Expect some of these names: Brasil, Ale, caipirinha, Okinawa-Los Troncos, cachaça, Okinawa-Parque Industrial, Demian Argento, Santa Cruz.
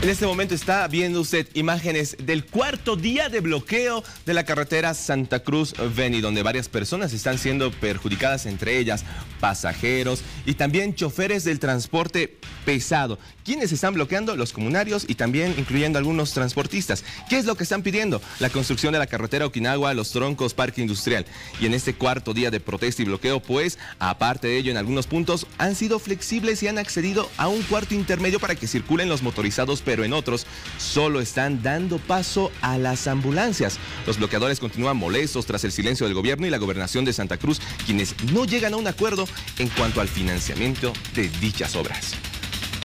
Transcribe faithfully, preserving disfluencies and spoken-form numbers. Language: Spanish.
En este momento está viendo usted imágenes del cuarto día de bloqueo de la carretera Santa Cruz-Beni, donde varias personas están siendo perjudicadas, entre ellas pasajeros y también choferes del transporte pesado. ¿Quiénes están bloqueando? Los comunarios y también incluyendo algunos transportistas. ¿Qué es lo que están pidiendo? La construcción de la carretera Okinawa, los troncos, parque industrial. Y en este cuarto día de protesta y bloqueo, pues, aparte de ello, en algunos puntos han sido flexibles y han accedido a un cuarto intermedio para que circulen los motorizados, pero en otros solo están dando paso a las ambulancias. Los bloqueadores continúan molestos tras el silencio del gobierno y la gobernación de Santa Cruz, quienes no llegan a un acuerdo en cuanto al financiamiento de dichas obras.